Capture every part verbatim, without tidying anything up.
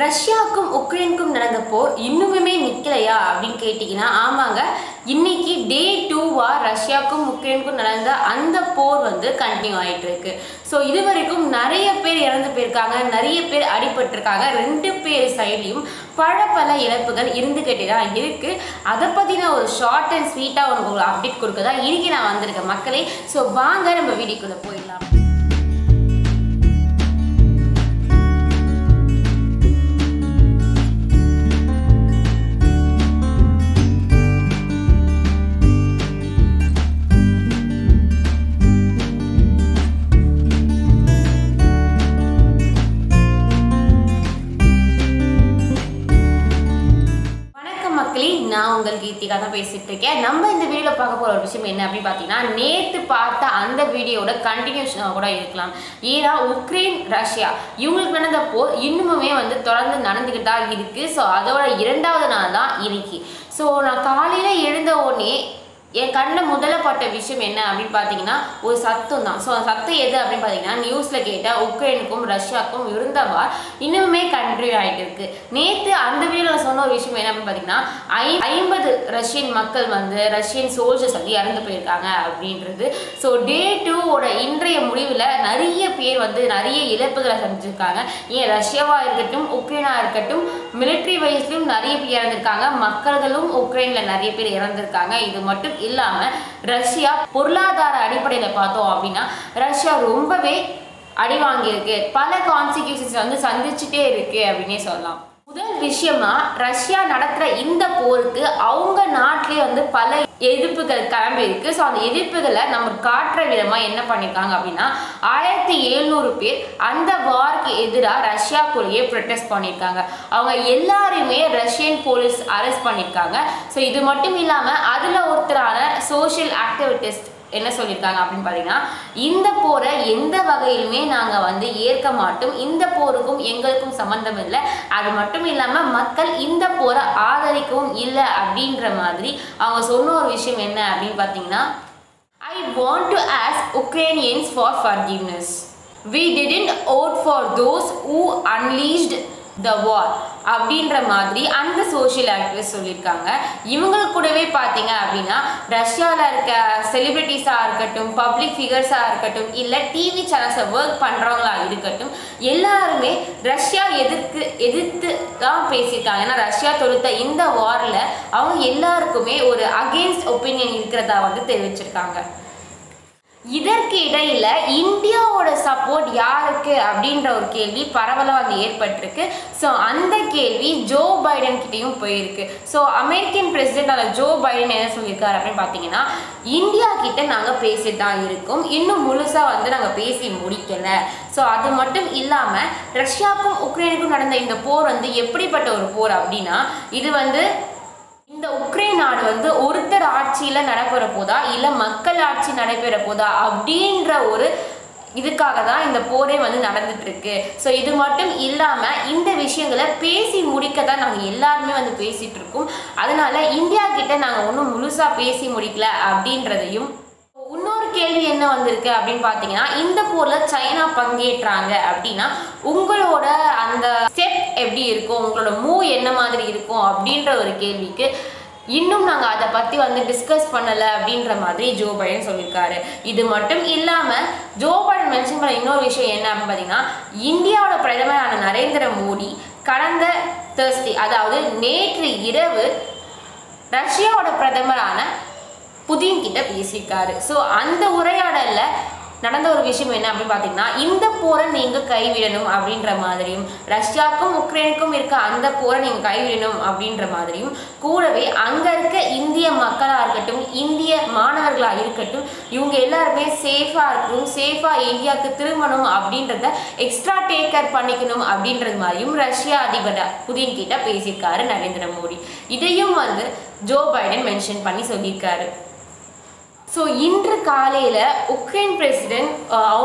ரஷ்யாவுக்கும் உக்ரைனுக்கும் நடந்த போர் இன்னுமே நிக்கலையா அப்படின்னு கேட்டிங்கன்னா ஆமாங்க, இன்னைக்கு டே டூவாக ரஷ்யாவுக்கும் உக்ரைனுக்கும் நடந்த அந்த போர் வந்து கண்டினியூ ஆகிட்டு இருக்கு. ஸோ இது வரைக்கும் நிறைய பேர் இறந்து போயிருக்காங்க, நிறைய பேர் அடிபட்டிருக்காங்க, ரெண்டு பேர் சைட்லையும் பல பல இழப்புகள் இருந்துக்கிட்டே தான் இருக்குது. அதை பற்றின ஒரு ஷார்ட் அண்ட் ஸ்வீட்டாக உங்களுக்கு அப்டேட் கொடுக்க தான் இன்றைக்கி நான் வந்திருக்கேன் மக்களே. ஸோ வாங்க நம்ம வீடியோக்குள்ளே போயிடலாம். நான் உங்கள் கீர்த்திகா தான் பேசிட்டு இருக்கேன். நம்ம இந்த வீடியோவில் பார்க்க போகிற ஒரு விஷயம் என்ன அப்படின்னு பார்த்தீங்கன்னா, நேற்று பார்த்த அந்த வீடியோட கண்டினியூஷனாக கூட இருக்கலாம். ஏன்னா உக்ரைன் ரஷ்யா இவங்களுக்கு நடந்த போர் இன்னுமே வந்து தொடர்ந்து நடந்துக்கிட்டு தான் இருக்குது. ஸோ அதோட இரண்டாவது நாள் தான் இன்னைக்கு. ஸோ நான் காலையில் எழுந்த உடனே என் கண்ணில் முதல்ல பட்ட விஷயம் என்ன அப்படின்னு பார்த்தீங்கன்னா ஒரு சத்தம் தான். ஸோ அந்த சத்தம் எது அப்படின்னு பார்த்தீங்கன்னா நியூஸில் கேட்டால் உக்ரைனுக்கும் ரஷ்யாவுக்கும் இருந்தவா இன்னுமே கண்டினியூ ஆகிட்டு இருக்கு. நேற்று அந்த வீடியோவில் சொன்ன ஒரு விஷயம் என்ன அப்படின்னு பார்த்தீங்கன்னா ஐ ஐம்பது ரஷ்யன் மக்கள் வந்து ரஷ்யன் சோல்ஜர்ஸ் வந்து இறந்து போயிருக்காங்க அப்படின்றது. ஸோ டே டூவோட இன்றைய முடிவில் நிறைய பேர் வந்து நிறைய இழப்புகளை சந்திச்சிருக்காங்க. ஏன் ரஷ்யாவாக இருக்கட்டும் உக்ரைனாக இருக்கட்டும் மிலிட்ரி வைஸ்லையும் நிறைய பேர் இறந்துருக்காங்க, மக்கள்களும் உக்ரைனில் நிறைய பேர் இறந்துருக்காங்க. இது மட்டும் இல்லாம ரஷ்யா பொருளாதார அடிப்படையில பார்த்தோம் அப்படின்னா ரஷ்யா ரொம்பவே அடி வாங்கியிருக்கு, பல கான்சிக்வன்சஸ் வந்து சந்திச்சுட்டே இருக்கு அப்படின்னே சொல்லலாம். முதல் விஷயமா ரஷ்யா நடத்துற இந்த போருக்கு அவங்க நாட்டிலேயே வந்து பல எதிர்ப்புகள் கிளம்பி இருக்குது. ஸோ அந்த எதிர்ப்புகளை நம்ம காட்டுற விதமாக என்ன பண்ணியிருக்காங்க அப்படின்னா ஆயிரத்தி எழுநூறு பேர் அந்த வார்க்கு எதிராக ரஷ்யாக்குள்ளேயே ப்ரொட்டஸ்ட் பண்ணியிருக்காங்க. அவங்க எல்லாருமே ரஷ்யன் போலீஸ் அரெஸ்ட் பண்ணியிருக்காங்க. ஸோ இது மட்டும் இல்லாமல் அதில் ஒருத்தரான சோஷியல் ஆக்டிவிட்டிஸ்ட் என்ன சொல்லியிருக்காங்க அப்படின்னு பார்த்தீங்கன்னா இந்த போரை எந்த வகையிலுமே நாங்கள் வந்து ஏற்க மாட்டோம், இந்த போருக்கும் எங்களுக்கும் சம்மந்தம் இல்லை, அது மட்டும் இல்லாமல் மக்கள் இந்த போரை ஆதரிக்கவும் இல்லை அப்படின்ற மாதிரி அவங்க சொன்ன ஒரு விஷயம் என்ன அப்படின்னு பார்த்தீங்கன்னா I want to ask Ukrainians for forgiveness, we didn't vote for those who unleashed the war அப்படின்ற மாதிரி அந்த சோஷியல் ஆக்டிவிஸ்ட் சொல்லியிருக்காங்க. இவங்களுக்கு கூடவே பார்த்தீங்க அப்படின்னா ரஷ்யாவில் இருக்க செலிபிரிட்டிஸாக இருக்கட்டும், பப்ளிக் ஃபிகர்ஸாக இருக்கட்டும், இல்லை டிவி சேனல்ஸை ஒர்க் பண்ணுறவங்களா இருக்கட்டும், எல்லாருமே ரஷ்யா எதிர்த்து எதிர்த்து தான் பேசியிருக்காங்க. ஏன்னா ரஷ்யா தொடுத்த இந்த வாரில் அவங்க எல்லாருக்குமே ஒரு அகெயின்ஸ்ட் ஒப்பீனியன் இருக்கிறதா வந்து தெரிவிச்சிருக்காங்க. இதற்கு இடையில இந்தியாவோட சப்போர்ட் யாருக்கு அப்படின்ற ஒரு கேள்வி பரவலாக வந்து ஏற்பட்டிருக்கு. ஸோ அந்த கேள்வி ஜோ பைடன் கிட்டேயும் போயிருக்கு. ஸோ அமெரிக்கன் பிரசிடென்டான ஜோ பைடன் என்ன சொல்லியிருக்காரு அப்படின்னு பார்த்தீங்கன்னா இந்தியா கிட்ட நாங்கள் பேசி தான் இருக்கோம், இன்னும் முழுசாக வந்து நாங்கள் பேசி முடிக்கலை. ஸோ அது மட்டும் இல்லாமல் ரஷ்யாவுக்கும் உக்ரைனுக்கும் நடந்த இந்த போர் வந்து எப்படிப்பட்ட ஒரு போர் அப்படின்னா இது வந்து இந்த உக்ரைன் நாடு வந்து ஒருத்தர் ஆட்சியில் நடைபெற போதா இல்லை மக்கள் ஆட்சி நடைபெற போதா அப்படின்ற ஒரு இதுக்காக தான் இந்த போரே வந்து நடந்துட்டுருக்கு. ஸோ இது மட்டும் இல்லாமல் இந்த விஷயங்களை பேசி முடிக்க தான் நாங்கள் எல்லாருமே வந்து பேசிகிட்ருக்கோம், அதனால் இந்தியா கிட்ட நாங்கள் ஒன்றும் முழுசாக பேசி முடிக்கல அப்படின்றதையும். இன்னொரு கேள்வி என்ன வந்திருக்கு அப்படின்னு பார்த்தீங்கன்னா இந்த போரில் சைனா பங்கேற்றாங்க அப்படின்னா உங்களோட அந்த ஸ்டெப் எப்படி இருக்கும், உங்களோட மூவ் என்ன மாதிரி இருக்கும் அப்படின்ற ஒரு கேள்விக்கு இன்னும் நாங்கள் அதை பற்றி வந்து டிஸ்கஸ் பண்ணலை அப்படின்ற மாதிரி ஜோ பைடன் சொல்லியிருக்காரு. இது மட்டும் இல்லாமல் ஜோ பைடன் மென்ஷன் பண்ண இன்னொரு விஷயம் என்ன அப்படின்னு பார்த்தீங்கன்னா இந்தியாவோட பிரதமரான நரேந்திர மோடி கடந்த தேர்ஸ்டே அதாவது நேற்று இரவு ரஷ்யாவோட பிரதமரான புதின் கிட்ட பேசியிருக்காரு. ஸோ அந்த உரையாடலில் நடந்த ஒரு விஷயம் என்ன அப்படின்னு பார்த்தீங்கன்னா இந்த போரை நீங்கள் கைவிடணும் அப்படின்ற மாதிரியும் ரஷ்யாவுக்கும் உக்ரைனுக்கும் இருக்க அந்த போரை நீங்கள் கைவிடணும் அப்படின்ற மாதிரியும் கூடவே அங்கே இருக்க இந்திய மக்களாக இருக்கட்டும் இந்திய மாணவர்களாக இருக்கட்டும் இவங்க எல்லாருமே சேஃபாக இருக்கணும், சேஃபாக இந்தியாவுக்கு திரும்பணும் அப்படின்றத எக்ஸ்ட்ரா டேக் கேர் பண்ணிக்கணும் அப்படின்றது மாதிரியும் ரஷ்யா அதிபர் புதின் கிட்ட பேசியிருக்காரு நரேந்திர மோடி. இதையும் வந்து ஜோ பைடன் மென்ஷன் பண்ணி சொல்லியிருக்காரு. ஸோ இன்று காலையில் உக்ரைன் பிரசிடென்ட்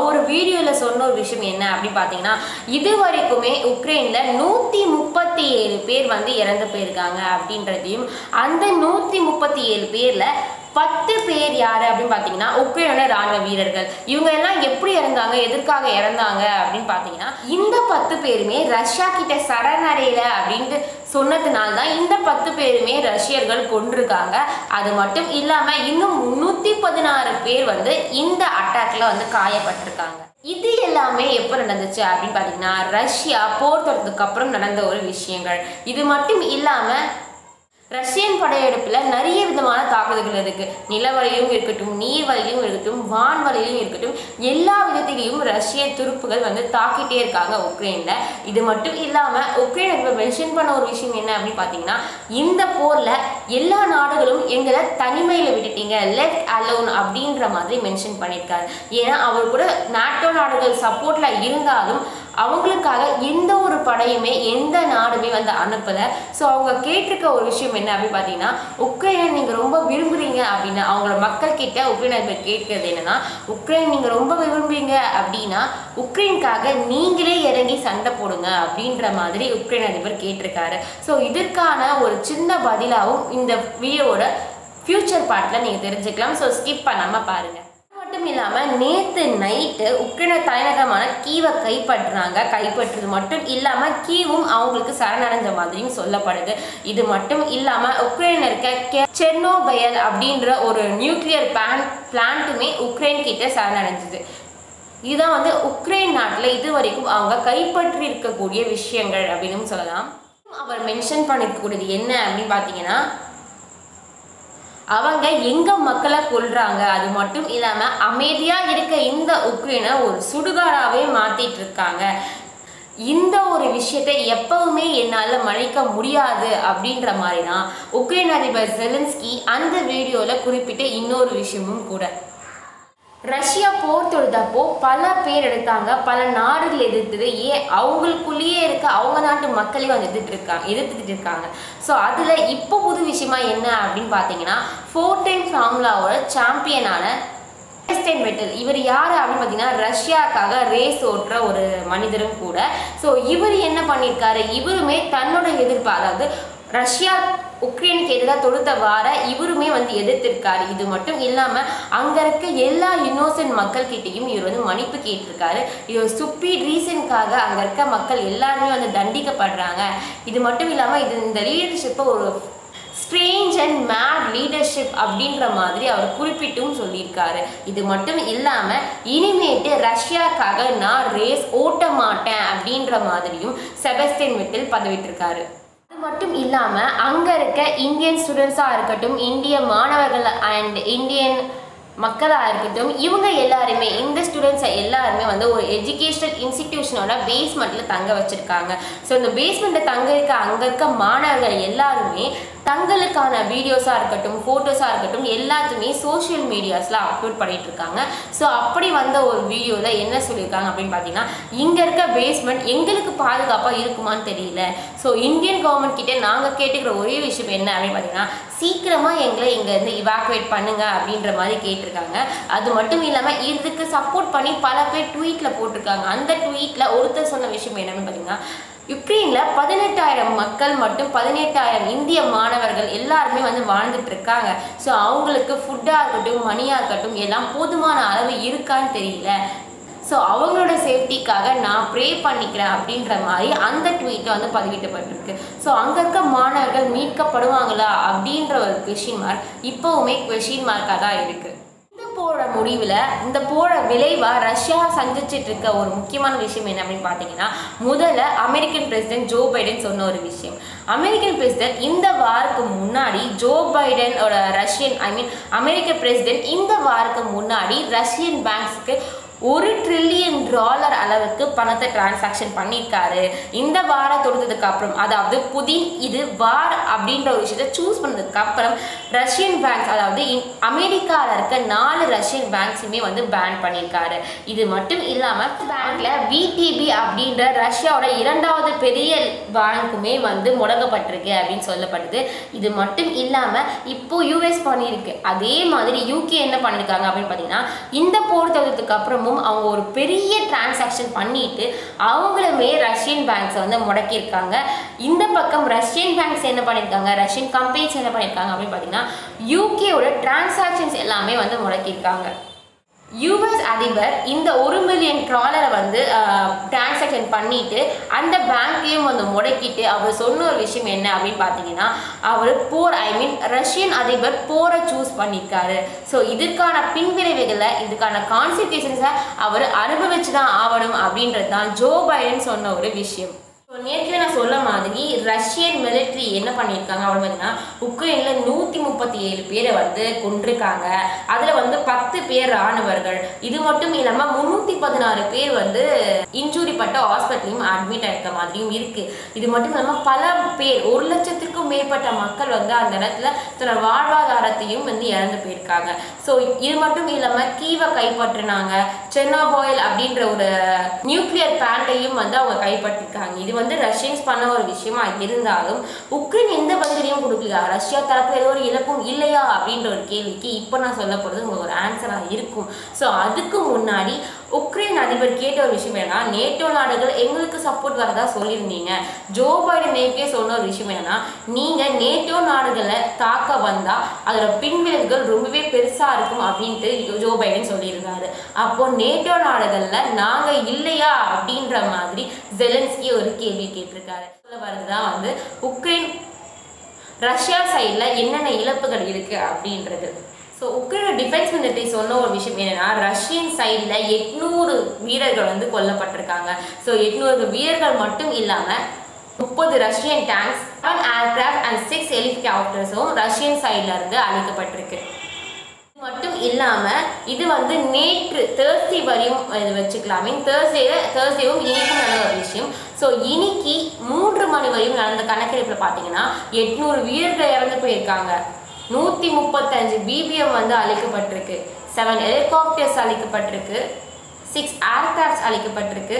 ஒரு வீடியோவில் சொன்ன ஒரு விஷயம் என்ன அப்படின்னு பார்த்தீங்கன்னா இது வரைக்குமே உக்ரைனில் நூற்றி முப்பத்தி ஏழு பேர் வந்து இறந்து போயிருக்காங்க அப்படின்றதையும் அந்த நூற்றி முப்பத்தி ஏழு பேரில் பத்து பேர் யார் அப்படினு பாத்தீங்கன்னா உக்ரைனோட ராணுவ வீரர்கள். இவங்க எல்லாம் எப்படி இறந்தாங்க, எதற்காக இறந்தாங்க அப்படினு பாத்தீங்கன்னா இந்த பத்து பேருமே ரஷ்யா கிட்ட சரணடையல அப்படினு சொன்னதனால தான் இந்த பத்து பேருமே ரஷ்யர்கள் கொன்றிருக்காங்க. அது மட்டும் இல்லாம இன்னும் முன்னூத்தி பதினாறு பேர் வந்து இந்த அட்டாக்ல வந்து காயப்பட்டிருக்காங்க. இது எல்லாமே எப்போ நடந்துச்சு அப்படின்னு பார்த்தீங்கன்னா ரஷ்யா போர் தொடர்ந்ததுக்கு அப்புறம் நடந்த ஒரு விஷயங்கள். இது மட்டும் இல்லாமல் ரஷ்யன் படையெடுப்பில் நிறைய விதமான தாக்குதல்கள் இருக்குது. நிலவழியும் இருக்கட்டும், நீர்வழியும் இருக்கட்டும், வான்வழியும் இருக்கட்டும், எல்லா விதத்திலையும் ரஷ்ய துருப்புகள் வந்து தாக்கிட்டே இருக்காங்க உக்ரைனில். இது மட்டும் இல்லாமல் உக்ரைன் இப்போ மென்ஷன் பண்ண ஒரு விஷயம் என்ன அப்படின்னு பார்த்தீங்கன்னா இந்த போரில் எல்லா நாடுகளும் எங்களை தனிமையில் விட்டுட்டீங்க, லெஃப்ட் அலோன் அப்படின்ற மாதிரி மென்ஷன் பண்ணியிருக்காரு. ஏன்னா அவர் கூட நாட்டோ நாடுகள் சப்போர்ட்டில் இருந்தாலும் அவங்களுக்காக எந்த ஒரு படையுமே எந்த நாடுமே வந்து அனுப்பலை. ஸோ அவங்க கேட்டிருக்க ஒரு விஷயம் என்ன அப்படின்னு பார்த்தீங்கன்னா உக்ரைனை நீங்கள் ரொம்ப விரும்புகிறீங்க அப்படின்னா அவங்களோட மக்கள் கிட்ட உக்ரைனை இப்போ கேட்கறது என்னன்னா உக்ரைன் நீங்கள் ரொம்ப விரும்புகிறீங்க அப்படின்னா உக்ரைனுக்காக நீங்களே இறங்கி சண்டை போடுங்க அப்படின்ற மாதிரி உக்ரைன் அதிபர் கேட்டிருக்காரு. ஸோ இதற்கான ஒரு சின்ன பதிலாகவும் இந்த வீடியோட ஃபியூச்சர் பார்ட்டில் நீங்கள் தெரிஞ்சுக்கலாம். ஸோ ஸ்கிப் பண்ணாமல் பாருங்கள். மட்டும் இல்லாமல் நேற்று நைட்டு உக்ரைன தலைநகரமான கீவை கைப்பற்றுறாங்க. கைப்பற்றுறது மட்டும் இல்லாமல் கீவும் அவங்களுக்கு சரணடைஞ்ச மாதிரியும் சொல்லப்படுது. இது மட்டும் இல்லாமல் உக்ரைன் இருக்க செர்னோபயல் அப்படின்ற ஒரு நியூக்ளியர் பிளான் பிளான்ட்டுமே உக்ரைன் கிட்ட சரணடைஞ்சுது. இதுதான் வந்து உக்ரைன் நாட்டில் இது வரைக்கும் அவங்க கைப்பற்றி இருக்கக்கூடிய விஷயங்கள் அப்படின்னு சொல்லலாம். அவர் மென்ஷன் பண்ணிருக்கக்கூடியது என்ன அப்படின்னு பார்த்தீங்கன்னா அவங்க எங்க மக்களை கொல்றாங்க, அது மட்டும் இல்லாம அமைதியா இருக்க இந்த உக்ரைனை ஒரு சுடுகாடாவே மாத்திட்டு இருக்காங்க. இந்த ஒரு விஷயத்தை எப்பவுமே என்னால் மறைக்க முடியாது அப்படின்ற மாதிரி தான் உக்ரைன் அதிபர் ஜெலன்ஸ்கி அந்த வீடியோல குறிப்பிட்ட இன்னொரு விஷயமும் கூட. ரஷ்யா போர் தொடுத்தப்போ பல பேர் எடுத்தாங்க, பல நாடுகள் எதிர்த்தது, ஏன் அவங்களுக்குள்ளேயே இருக்க அவங்க நாட்டு மக்களையும் வந்து எதிர்த்து இருக்காங்க எதிர்த்துட்டு இருக்காங்க. ஸோ அதில் இப்போ புது விஷயமா என்ன அப்படின்னு பார்த்தீங்கன்னா ஃபோர் டைம் ஃபார்முலாவோட சாம்பியனான மெட்டல் இவர் யார் அப்படின்னு பார்த்தீங்கன்னா ரஷ்யாவுக்காக ரேஸ் ஓட்டுற ஒரு மனிதரும் கூட. ஸோ இவர் என்ன பண்ணியிருக்காரு, இவருமே தன்னோட எதிர்ப்பு அதாவது ரஷ்யா உக்ரைனுக்கு எதிராக தொடுத்த வார இவருமே வந்து எதிர்த்திருக்காரு. இது மட்டும் இல்லாமல் அங்கே இருக்க எல்லா இன்னோசன்ட் மக்கள் கிட்டேயும் இவர் வந்து மன்னிப்பு கேட்டிருக்காரு. இது ஒரு ஸ்டூபிட் ரீசனுக்காக அங்கே இருக்க மக்கள் எல்லாருமே வந்து தண்டிக்கப்படுறாங்க. இது மட்டும் இல்லாமல் இது இந்த லீடர்ஷிப்பை ஒரு ஸ்ட்ரேஞ்ச் அண்ட் மேட் லீடர்ஷிப் அப்படின்ற மாதிரி அவர் குறிப்பிட்டும் சொல்லியிருக்காரு. இது மட்டும் இல்லாமல் இனிமேட்டு ரஷ்யாக்காக நான் ரேஸ் ஓட்ட மாட்டேன் அப்படின்ற மாதிரியும் செபஸ்டியன் மெட்டில் பதவிட்டிருக்காரு. மட்டும் இல்லாமல் அங்கே இருக்க இந்தியன் ஸ்டூடெண்ட்ஸாக இருக்கட்டும், இந்திய மாணவர்கள் அண்ட் இந்தியன் மக்களாக இருக்கட்டும், இவங்க எல்லாருமே இந்த ஸ்டூடெண்ட்ஸை எல்லாருமே வந்து ஒரு எஜுகேஷனல் இன்ஸ்டிடியூஷனோட பேஸ்மெண்ட்டில் தங்க வச்சுருக்காங்க. ஸோ இந்த பேஸ்மெண்ட்டில் தங்க இருக்க அங்கே இருக்க மாணவர்கள் எல்லாருமே தங்களுக்கான வீடியோஸாக இருக்கட்டும், ஃபோட்டோஸாக இருக்கட்டும், எல்லாத்தையுமே சோஷியல் மீடியாஸில் அப்லோட் பண்ணிகிட்டு இருக்காங்க. ஸோ அப்படி வந்த ஒரு வீடியோவில் என்ன சொல்லியிருக்காங்க அப்படின்னு பார்த்தீங்கன்னா இங்கே இருக்க பேஸ்மெண்ட் எங்களுக்கு பாதுகாப்பாக இருக்குமான்னு தெரியல. ஸோ இந்தியன் கவர்மெண்ட் கிட்டே நாங்கள் கேட்டுக்கிற ஒரே விஷயம் என்ன அப்படின்னு பார்த்தீங்கன்னா சீக்கிரமாக எங்களை இங்கேருந்து இவாக்குவேட் பண்ணுங்கள் அப்படின்ற மாதிரி கேட்டிருக்காங்க. அது மட்டும் இல்லாமல் இதுக்கு சப்போர்ட் பண்ணி பல பேர் ட்வீட்டில் போட்டிருக்காங்க. அந்த ட்வீட்டில் ஒருத்தர் சொன்ன விஷயம் என்னென்னு பார்த்தீங்கன்னா யுக்ரைனில் பதினெட்டாயிரம் மக்கள் மட்டும் பதினெட்டாயிரம் இந்திய மாணவர்கள் எல்லாருமே வந்து வாழ்ந்துட்டு இருக்காங்க. ஸோ அவங்களுக்கு ஃபுட்டாக இருக்கட்டும், மணியாக இருக்கட்டும், எல்லாம் போதுமான அளவு இருக்கான்னு தெரியல. ஸோ அவங்களோட சேஃப்டிக்காக நான் ப்ரே பண்ணிக்கிறேன் அப்படின்ற மாதிரி அந்த ட்வீட்டை வந்து பதிவிட்டப்பட்டிருக்கு. ஸோ அங்கே இருக்க மாணவர்கள் மீட்கப்படுவாங்களா அப்படின்ற ஒரு கொஷின் மார்க் இப்போவுமே கொஷின் மார்க்காக தான் இருக்குது. போரோட முடிவில் இந்த போர விளைவாக ரஷ்யா சந்திச்சுட்டு இருக்க ஒரு முக்கியமான விஷயம் என்ன அப்படின்னு பார்த்தீங்கன்னா முதல்ல அமெரிக்கன் பிரசிடென்ட் ஜோ பைடன் சொன்ன ஒரு விஷயம். அமெரிக்கன் பிரசிடென்ட் இந்த வாருக்கு முன்னாடி ஜோ பைடனோட ரஷ்யன் ஐ மீன் அமெரிக்க பிரசிடென்ட் இந்த வாருக்கு முன்னாடி ரஷ்யன் பேங்க்ஸுக்கு ஒரு ட்ரில்லியன் டாலர் அளவுக்கு பணத்தை டிரான்சாக்ஷன் பண்ணியிருக்காரு. இந்த வாரம் தொடுத்ததுக்கு அப்புறம் அதாவது புதின் இது வார் அப்படின்ற ஒரு விஷயத்தை சூஸ் பண்ணதுக்கு அப்புறம் ரஷ்யன் பேங்க்ஸ் அதாவது அமெரிக்காவில் இருக்க நாலு ரஷ்யன் பேங்க்ஸுமே வந்து பேன் பண்ணியிருக்காரு. இது மட்டும் இல்லாமல் பேங்க்ல பிடிபி அப்படின்ற ரஷ்யாவோட இரண்டாவது பெரிய பேங்க்குமே வந்து முடக்கப்பட்டிருக்கு அப்படின்னு சொல்லப்படுது. இது மட்டும் இல்லாமல் இப்போ யூஎஸ் பண்ணியிருக்கு. அதே மாதிரி யூகே என்ன பண்ணியிருக்காங்க அப்படின்னு பார்த்தீங்கன்னா இந்த போர் தொடுத்ததுக்கு அப்புறம் மூலமும் அவங்க ஒரு பெரிய டிரான்சாக்ஷன் பண்ணிட்டு அவங்களே ரஷ்யன் பேங்க்ஸ் வந்து முடக்கி இருக்காங்க. இந்த பக்கம் ரஷ்யன் பேங்க்ஸ் என்ன பண்ணிருக்காங்க, ரஷ்யன் கம்பெனிஸ் என்ன பண்ணிருக்காங்க அப்படி பாத்தீங்கன்னா யூகே ஓட டிரான்சாக்ஷன்ஸ் எல்லாமே வந்து முடக்கி இருக்காங்க. யூஎஸ் அதிபர் இந்த ஒரு மில்லியன் டாலரை வந்து டிரான்சாக்ஷன் பண்ணிட்டு அந்த பேங்க்கையும் வந்து முடக்கிட்டு அவர் சொன்ன ஒரு விஷயம் என்ன அப்படின்னு பார்த்தீங்கன்னா, அவர் போர் ஐ மீன் ரஷ்யன் அதிபர் போரை சூஸ் பண்ணியிருக்காரு. ஸோ இதற்கான பின்விளைவுகளை இதுக்கான கான்சிக்வன்சஸை அவர் அனுபவிச்சு தான் ஆகணும் அப்படின்றது தான் ஜோ பைடன் சொன்ன ஒரு விஷயம். ஸோ நேற்று நான் சொல்ல மாதிரி ரஷ்யன் மிலிட்ரி என்ன பண்ணியிருக்காங்க அப்படின்னு பார்த்தீங்கன்னா உக்ரைனில் நூற்றி முப்பத்தி ஏழு பேரை வந்து கொண்டிருக்காங்க. அதில் வந்து பத்து பேர் இராணுவர்கள். இது மட்டும் இல்லாமல் முந்நூற்றி பதினாறு பேர் வந்து இன்ஜூரி பட்ட ஹாஸ்பிட்டலையும் அட்மிட் ஆகிற மாதிரியும் இருக்குது. இது மட்டும் இல்லாமல் பல பேர் ஒரு லட்சத்துக்கும் மேற்பட்ட மக்கள் வந்து அந்த இடத்துல தன்னோட வாழ்வாதாரத்தையும் வந்து இழந்து போயிருக்காங்க. ஸோ இது மட்டும் இல்லாமல் கீவை கைப்பற்றினாங்க, செர்னோபோயில் அப்படின்ற ஒரு நியூக்ளியர் பிளான்ட்டையும் வந்து அவங்க கைப்பற்றிருக்காங்க. இது வந்து ரஷ்யன்ஸ் பண்ண ஒரு விஷயமா இருந்தாலும் உக்ரைன் எந்த பதிலையும் கொடுக்கலையா, ரஷ்யா தரப்பு ஏதோ ஒரு இழப்பும் இல்லையா அப்படின்ற ஒரு கேள்விக்கு இப்போ நான் சொல்ல போகிறது உங்களுக்கு ஒரு ஆன்சராக இருக்கும். ஸோ அதுக்கு முன்னாடி உக்ரைன் அதிபர் கேட்ட ஒரு விஷயம் என்னன்னா, நேட்டோ நாடுகள் எங்களுக்கு சப்போர்ட் வரதா சொல்லியிருந்தீங்க. ஜோ பைடன் நேற்றே சொன்ன ஒரு விஷயம் என்னன்னா, நீங்கள் நேட்டோ நாடுகளை தாக்க வந்தால் அதோட பின்விளைவுகள் ரொம்பவே பெருசாக இருக்கும் அப்படின்ட்டு ஜோ பைடன் சொல்லியிருந்தாரு. அப்போது நேட்டோ நாடுகளில் நாங்கள் இல்லையா அப்படின்ற மாதிரி ஜெலன்ஸ்கி ஒரு கேள்வி கேட்டிருக்காரு. சொல்ல வரதுதான் வந்து உக்ரைன் ரஷ்யா சைடில் என்னென்ன இழப்புகள் இருக்குது அப்படின்றது. ஸோ உக்ரைனோட டிஃபென்ஸ் மினிஸ்ட்ரி சொன்ன ஒரு விஷயம் என்னென்னா, ரஷ்யன் சைடில் எட்நூறு வீரர்கள் வந்து கொல்லப்பட்டிருக்காங்க. ஸோ எட்நூறு வீரர்கள் மட்டும் இல்லாமல் முப்பது Russian tanks, seven aircraft and six ஹெலிகாப்டர்ஸும் ரஷ்யன் சைடில் இருந்து அழிக்கப்பட்டிருக்கு. மட்டும் இல்லாமல் இது வந்து நேற்று தேர்ஸ்டே வரையும் இது வச்சுக்கலாமே, தேர்ஸ்டேல தேர்ஸ்டேவும் இன்னைக்கும் நடந்த ஒரு விஷயம். ஸோ இன்னைக்கு மூன்று மணி வரையும் நடந்த கணக்கெடுப்பில் பார்த்தீங்கன்னா எட்நூறு வீரர்கள் இறந்து போயிருக்காங்க, நூற்றி முப்பத்தஞ்சு பிபிஎம் வந்து அழிக்கப்பட்டிருக்கு, செவன் ஹெலிகாப்டர்ஸ் அழிக்கப்பட்டிருக்கு, சிக்ஸ் ஏர்கிராஃப்ட்ஸ் அழிக்கப்பட்டிருக்கு,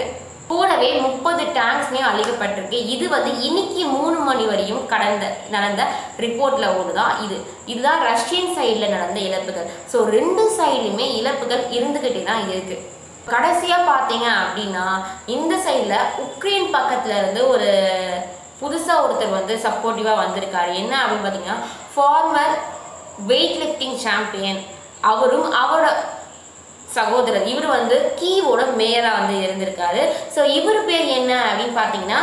கூடவே முப்பது டேங்க்ஸ்மே அழிக்கப்பட்டிருக்கு. இது வந்து இன்னைக்கு மூணு மணி வரையும் கடந்த நடந்த ரிப்போர்ட்டில் ஒன்று தான் இது. இதுதான் ரஷ்யன் சைடில் நடந்த இழப்புகள். ஸோ ரெண்டு சைடுமே இழப்புகள் இருந்துக்கிட்டே தான் இருக்குது. கடைசியாக பார்த்தீங்க அப்படின்னா இந்த சைடில் உக்ரைன் பக்கத்தில் இருந்து ஒரு புதுசாக ஒருத்தர் வந்து சப்போர்ட்டிவாக வந்திருக்காரு. என்ன அப்படின்னு பார்த்தீங்கன்னா ஃபார்மர் வெயிட் லிஃப்டிங் சாம்பியன், அவரும் அவரோட சகோதரர், இவர் வந்து கீவோட மேயராக வந்து இருந்திருக்காரு. ஸோ இவர் பேர் என்ன அப்படின்னு பார்த்தீங்கன்னா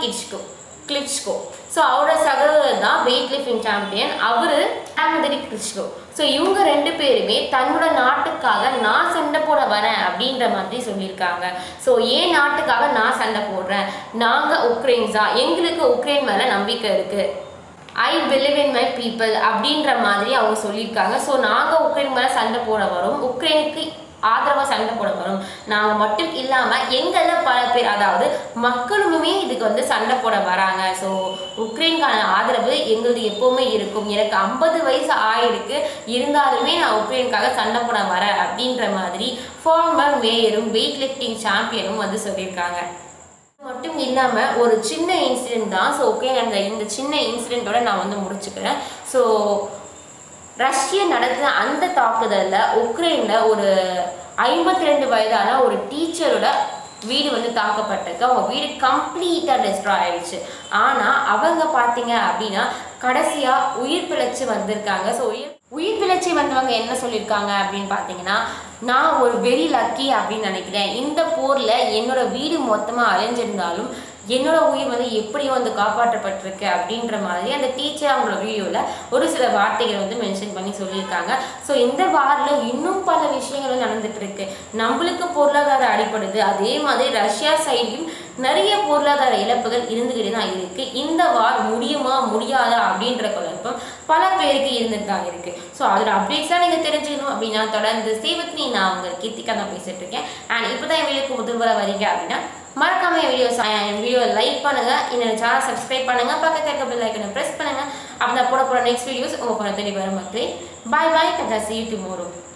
கிளிட்ச்கோ கிளிட்ச்கோ ஸோ அவரோட சகோதரர் தான் வெயிட் லிஃப்டிங் சாம்பியன், அவர் ஆமதரி கிளிட்ச்கோ. ஸோ இவங்க ரெண்டு பேருமே தன்னோட நாட்டுக்காக நான் சண்டை போட வரேன் அப்படின்ற மாதிரி சொல்லியிருக்காங்க. ஸோ ஏன் நாட்டுக்காக நான் சண்டை போடுறேன், நாங்கள் உக்ரைன்ஸ் தான், எங்களுக்கு உக்ரைன் மேலே நம்பிக்கை இருக்குது, I believe in my people அப்படின்ற மாதிரி அவங்க சொல்லியிருக்காங்க. ஸோ நாங்கள் உக்ரைன் மேலே சண்டை போட வரோம், உக்ரைனுக்கு ஆதரவாக சண்டை போட வரோம், நாங்கள் மட்டும் இல்லாமல் எங்களில் பல பேர் அதாவது மக்களுமே இதுக்கு வந்து சண்டை போட வராங்க. ஸோ உக்ரைனுக்கான ஆதரவு எங்களுக்கு எப்போவுமே இருக்கும், எனக்கு ஐம்பது வயசு ஆயிருக்கு இருந்தாலுமே நான் உக்ரைனுக்காக சண்டை போட வரேன் அப்படின்ற மாதிரி ஃபார்மர் மேயரும் வெயிட் லிஃப்டிங் சாம்பியனும் வந்து சொல்லியிருக்காங்க. மட்டும் இல்லாமல் ஒரு சின்ன இன்சிடெண்ட் தான். ஸோ ஓகே, அந்த இந்த சின்ன இன்சிடெண்ட்டோட நான் வந்து முடிச்சுக்கிறேன். ஸோ ரஷ்யா நடத்தின அந்த தாக்குதலில் உக்ரைனில் ஒரு ஐம்பத்தி ரெண்டு வயதான ஒரு டீச்சரோட வீடு வந்து தாக்கப்பட்டிருக்கு. அவங்க வீடு கம்ப்ளீட்டாக டெஸ்ட்ராய் ஆயிடுச்சு. ஆனால் அவங்க பார்த்தீங்க அப்படின்னா கடைசியாக உயிர் பிழைச்சி வந்திருக்காங்க. ஸோ உயிர் பிழைச்சி வந்தவங்க என்ன சொல்லியிருக்காங்க அப்படின்னு பார்த்தீங்கன்னா, நான் ஒரு வெரி லக்கி அப்படின்னு நினைக்கிறேன். இந்த போரில் என்னோட வீடு மொத்தமாக அழிஞ்சிருந்தாலும் என்னோட உயிர் வந்து எப்படியும் வந்து காப்பாற்றப்பட்டிருக்கு அப்படின்ற மாதிரி அந்த டீச்சர் அவங்களோட வீடியோவில் ஒரு சில வார்த்தைகள் வந்து மென்ஷன் பண்ணி சொல்லியிருக்காங்க. ஸோ இந்த வாரில் இன்னும் பல விஷயங்களும் நடந்துகிட்ருக்கு. நம்மளுக்கு பொருளாதாரம் அடிப்படுது, அதே மாதிரி ரஷ்யா சைட்லையும் நிறைய பொருளாதார இழப்புகள் இருந்துக்கிட்டே தான் இருக்குது. இந்த வார் முடியுமா முடியாதா அப்படின்ற குழப்பம் பல பேருக்கு இருந்துட்டு தான் இருக்குது. ஸோ அதோட அப்டேட்ஸ்லாம் நீங்கள் தெரிஞ்சுக்கணும் அப்படின்னா தொடர்ந்து சேவத்னி நான் உங்கள் கீர்த்திக்காக தான் பேசிகிட்டு இருக்கேன். அண்ட் இப்போ தான் என் வீடியோக்கு முதல்வர வரீங்க அப்படின்னா மறக்காம என் வீடியோஸ் என் வீடியோவை லைக் பண்ணுங்கள், என்னோட சேனல் சப்ஸ்கிரைப் பண்ணுங்கள், பக்கத்தில் இருக்க பெல் ஐக்கனை ப்ரெஸ் பண்ணுங்கள். அப்போ நான் போட போகிற நெக்ஸ்ட் வீடியோஸ் உங்கள் கொண்டு தேடி வரும் மக்களே. பாய் பாய், கடைசி யூடியூப் வரும்.